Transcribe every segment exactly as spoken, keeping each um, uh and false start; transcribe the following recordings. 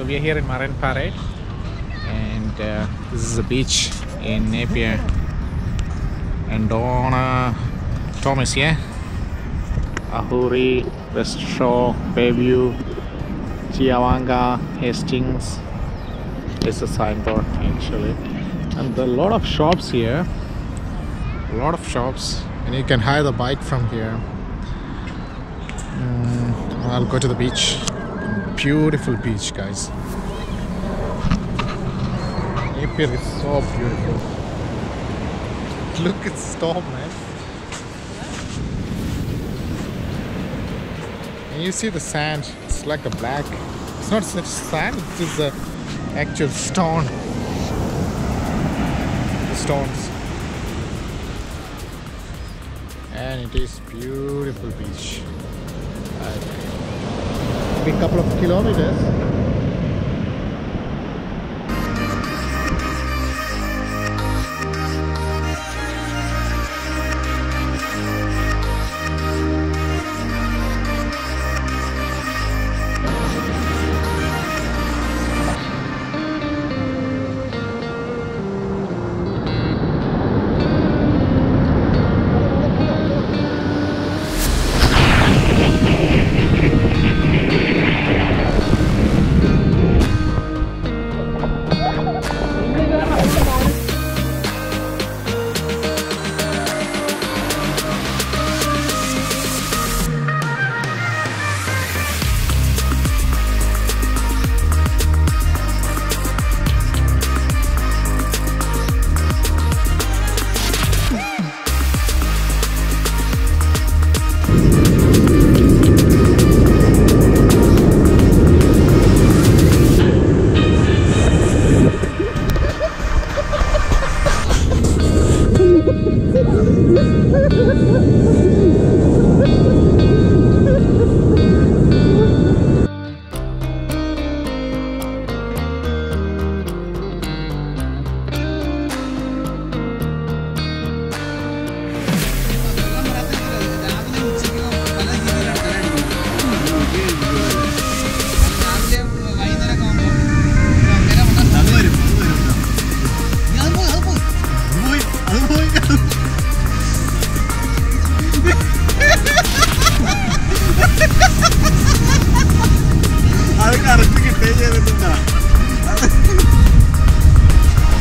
So we are here in Marin Parade, and uh, this is a beach in Napier. And Donna, Thomas, yeah? Ahuri, West Shore, Bayview, Chiawanga, Hastings. It's a signboard actually. And there are a lot of shops here. A lot of shops. And you can hire the bike from here. Um, I'll go to the beach. Beautiful beach, guys. Napier is so beautiful. Look at the storm, man. And you see the sand. It's like a black. It's not such sand. It is a actual stone. The stones. And it is beautiful beach. I a couple of kilometers.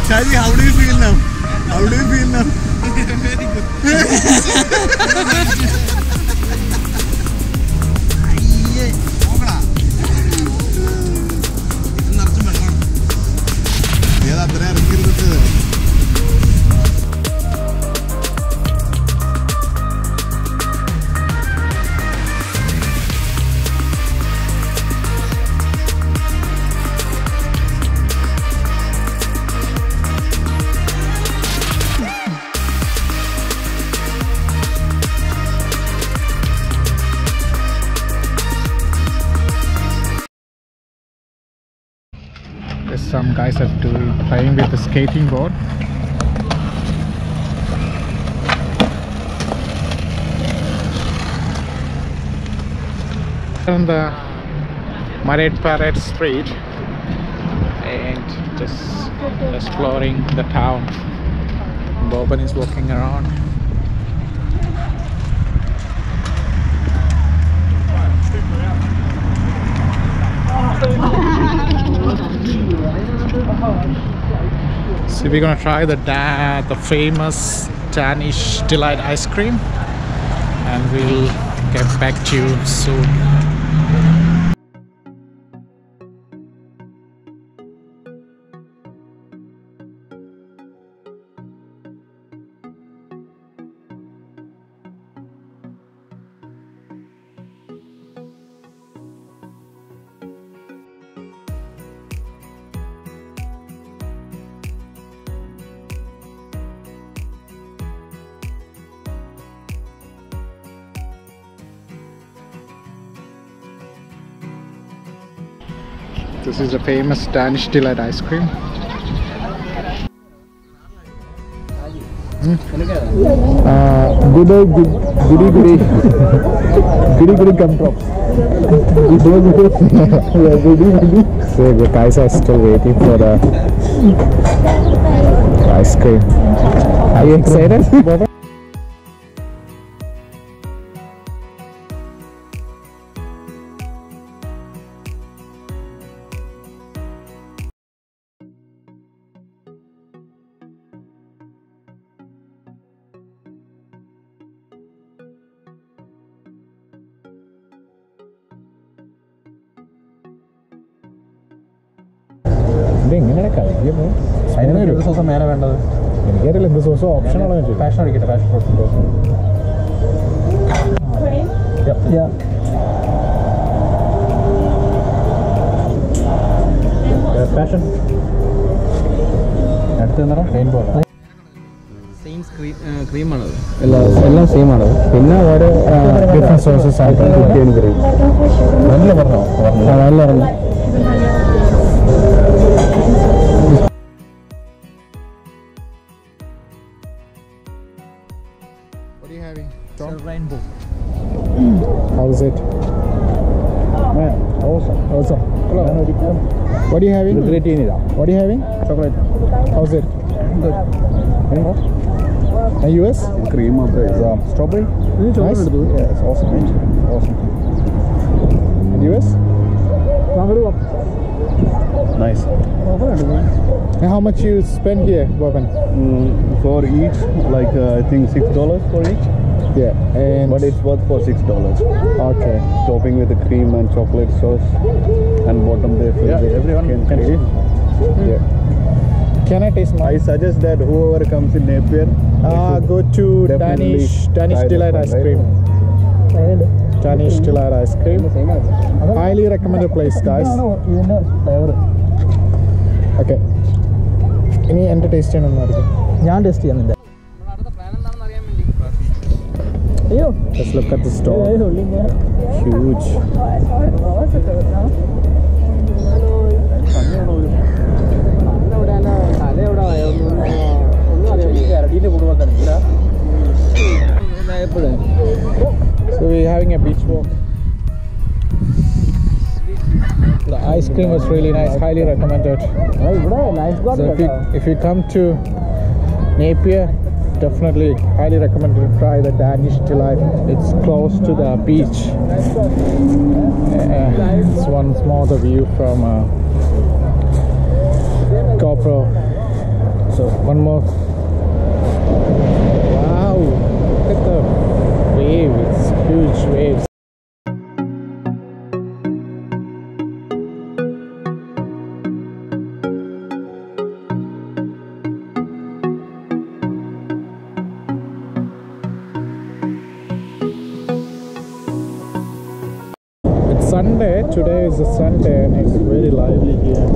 Shadi, how do you feel now? How do you feel now? Very good. Some guys are doing, playing with the skating board. On the Marin Parade Street and just exploring the town. Boban is walking around. So we're gonna try the da the famous Danish Delight ice cream, and we'll get back to you soon. This is the famous Danish Delight ice cream. Hmm? Uh, goody goody goody goody goody goody gumdrops. So the guys are still waiting for the ice cream. Are you excited, Boban? I don't know. This also man of another. This also optional. Passion or get a passion for cream. Yeah. Passion. That's another rainbow. Same cream. Cream another. All same another. Pinna different sources are cream cream. One level now. One level. What are you having? It's a rainbow. How is it? Man, awesome. Awesome. Hello. What are you having? What are you having? Chocolate. How's it? Good. Any more? And U S? Cream of the uh, strawberry. Nice. Yeah, it's awesome. Awesome. And U S? Nice. And how much you spend here, Boban? Mm, for each, like uh, I think six dollars for each. Yeah. And but it's worth for six dollars. Okay. Topping with the cream and chocolate sauce, and bottom there for yeah, everyone can, can eat. Yeah. Can I taste mine? I suggest that whoever comes in Napier, uh, go to Danish Danish Delight ice cream. Right? Danish Delight ice cream. Highly recommended place, guys. Okay. Any end taste on that? Let's look at the store. Huge. So we're having a beach walk. The ice cream was really nice, highly recommended. So if you, if you come to Napier, definitely highly recommended to try the Danish Delight. It's close to the beach. Uh, it's once more the view from uh, GoPro. So one more. Wow, look at the wave, it's huge waves. It's Sunday, today is a Sunday and it's very lively here. A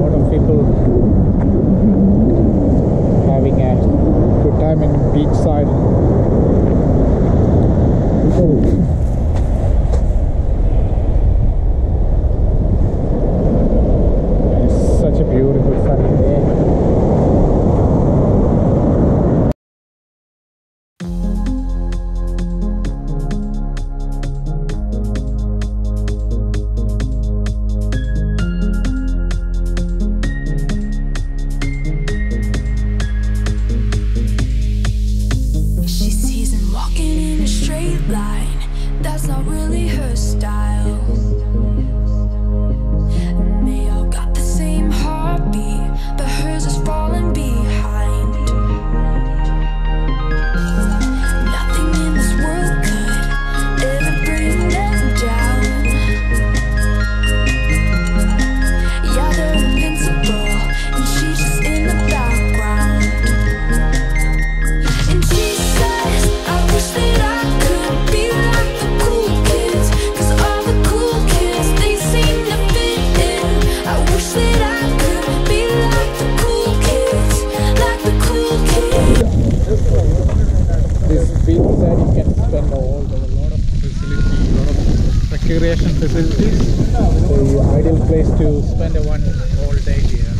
lot of people having a good time in beachside. It's such a beautiful sunny day. Recreation facilities, so ideal place to spend one whole day here.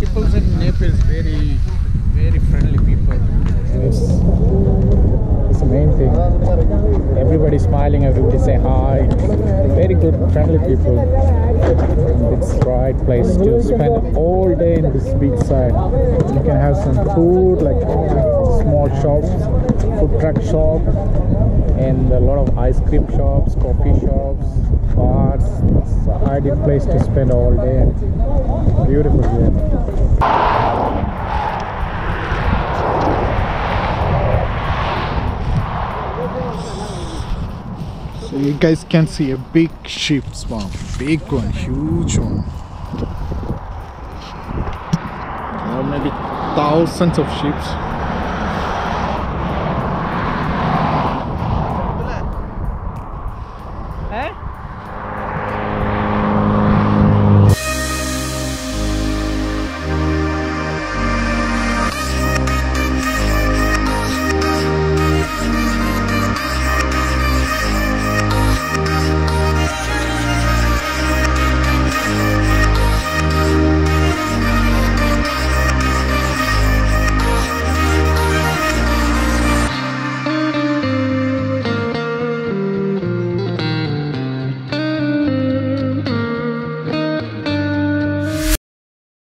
People in Napier is very, very friendly people. Yes. It's the main thing. Everybody smiling, everybody say hi. Very good, friendly people. And it's the right place to spend all day in this beachside. You can have some food, like small shops, food truck shop, and a lot of ice cream shops, coffee shops, bars. It's an ideal place to spend all day. Beautiful here. So you guys can see a big ship swarm, big one, huge one. There are maybe thousands of ships.